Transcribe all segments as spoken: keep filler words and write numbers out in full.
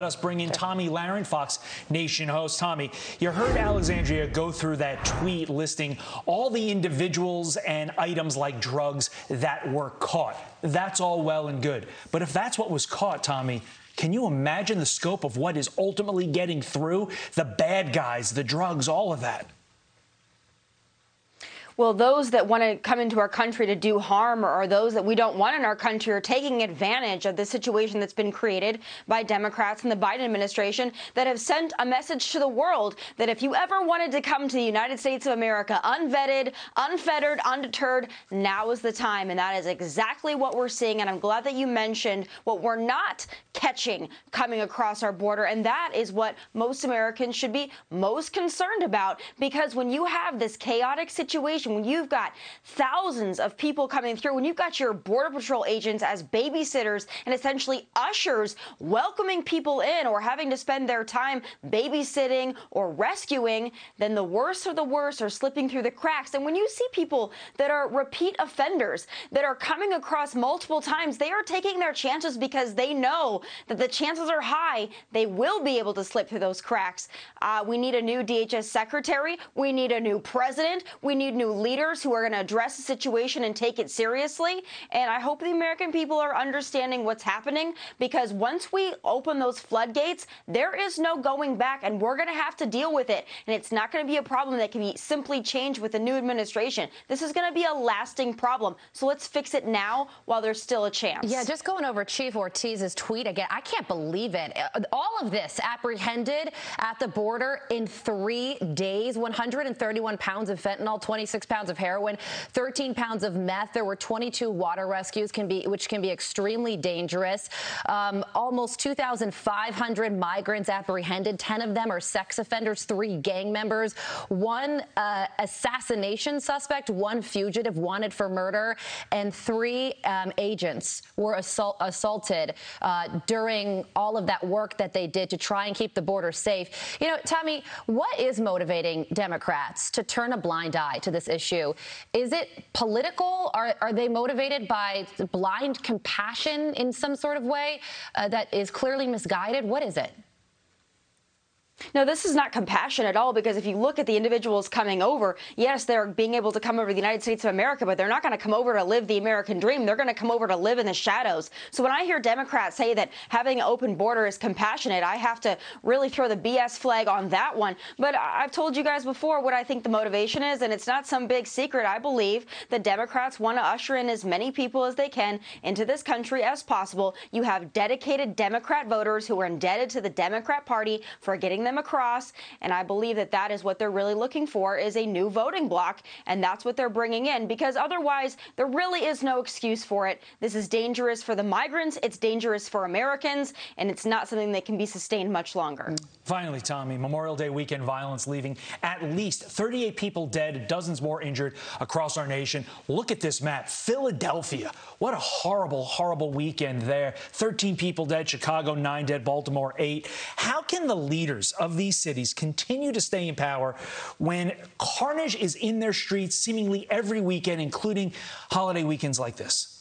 Let us bring in Tomi Lahren, Fox Nation host. Tomi, you heard Alexandria go through that tweet listing all the individuals and items like drugs that were caught. That's all well and good. But if that's what was caught, Tomi, can you imagine the scope of what is ultimately getting through? The bad guys, the drugs, all of that. Well, those that want to come into our country to do harm, or those that we don't want in our country, are taking advantage of the situation that's been created by Democrats and the Biden administration that have sent a message to the world that if you ever wanted to come to the United States of America unvetted, unfettered, undeterred, now is the time. And that is exactly what we're seeing. And I'm glad that you mentioned what we're not catching coming across our border. And that is what most Americans should be most concerned about, because when you have this chaotic situation, when you've got thousands of people coming through, when you've got your Border Patrol agents as babysitters and essentially ushers welcoming people in or having to spend their time babysitting or rescuing, then the worst of the worst are slipping through the cracks. And when you see people that are repeat offenders, that are coming across multiple times, they are taking their chances because they know that the chances are high they will be able to slip through those cracks. Uh, we need a new D H S secretary. We need a new president. We need new leaders who are going to address the situation and take it seriously. And I hope the American people are understanding what's happening, because once we open those floodgates, there is no going back, and we're going to have to deal with it. And it's not going to be a problem that can be simply changed with the new administration. This is going to be a lasting problem. So let's fix it now while there's still a chance. Yeah, just going over Chief Ortiz's tweet again. I can't believe it. All of this apprehended at the border in three days, one hundred thirty-one pounds of fentanyl, twenty-six pounds of heroin, thirteen pounds of meth. There were twenty-two water rescues, can be, which can be extremely dangerous. Um, almost two thousand five hundred migrants apprehended. ten of them are sex offenders, three gang members, one uh, assassination suspect, one fugitive wanted for murder, and three um, agents were assault, assaulted uh, during all of that work that they did to try and keep the border safe. You know, Tomi, what is motivating Democrats to turn a blind eye to this issue? Is it political? Are, are they motivated by blind compassion in some sort of way uh, that is clearly misguided? What is it? No, this is not compassion at all, because if you look at the individuals coming over, yes, they're being able to come over to the United States of America, but they're not going to come over to live the American dream. They're going to come over to live in the shadows. So when I hear Democrats say that having an open border is compassionate, I have to really throw the B S flag on that one. But I've told you guys before what I think the motivation is, and it's not some big secret. I believe the Democrats want to usher in as many people as they can into this country as possible. You have dedicated Democrat voters who are indebted to the Democrat Party for getting the them across, and I believe that that is what they're really looking for, is a new voting bloc, and that's what they're bringing in, because otherwise there really is no excuse for it. This is dangerous for the migrants, it's dangerous for Americans, and it's not something that can be sustained much longer. Finally, Tomi, Memorial Day weekend violence leaving at least thirty-eight people dead, dozens more injured across our nation. Look at this map. Philadelphia, what a horrible, horrible weekend there. thirteen people dead, Chicago nine dead, Baltimore eight. How can the leaders of these cities continue to stay in power when carnage is in their streets seemingly every weekend, including holiday weekends like this?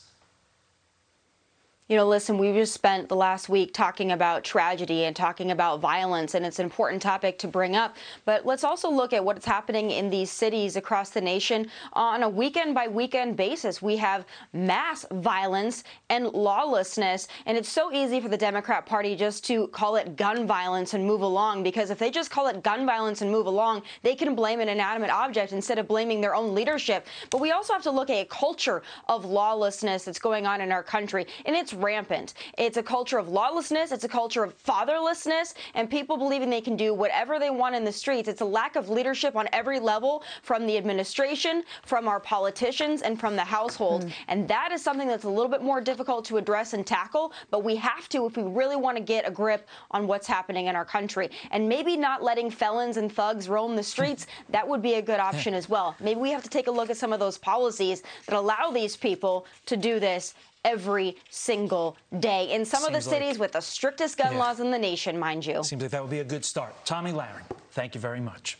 You know, listen, we've just spent the last week talking about tragedy and talking about violence, and it's an important topic to bring up. But let's also look at what's happening in these cities across the nation on a weekend-by-weekend basis. We have mass violence and lawlessness, and it's so easy for the Democrat Party just to call it gun violence and move along, because if they just call it gun violence and move along, they can blame an inanimate object instead of blaming their own leadership. But we also have to look at a culture of lawlessness that's going on in our country, and it's rampant. It's a culture of lawlessness. It's a culture of fatherlessness, and people believing they can do whatever they want in the streets. It's a lack of leadership on every level, from the administration, from our politicians, and from the household. Mm. And that is something that's a little bit more difficult to address and tackle, but we have to if we really want to get a grip on what's happening in our country. And maybe not letting felons and thugs roam the streets, that would be a good option as well. Maybe we have to take a look at some of those policies that allow these people to do this every single day in some Seems of the cities like, with the strictest gun yeah. laws in the nation, mind you. Seems like that would be a good start. Tomi Lahren, thank you very much.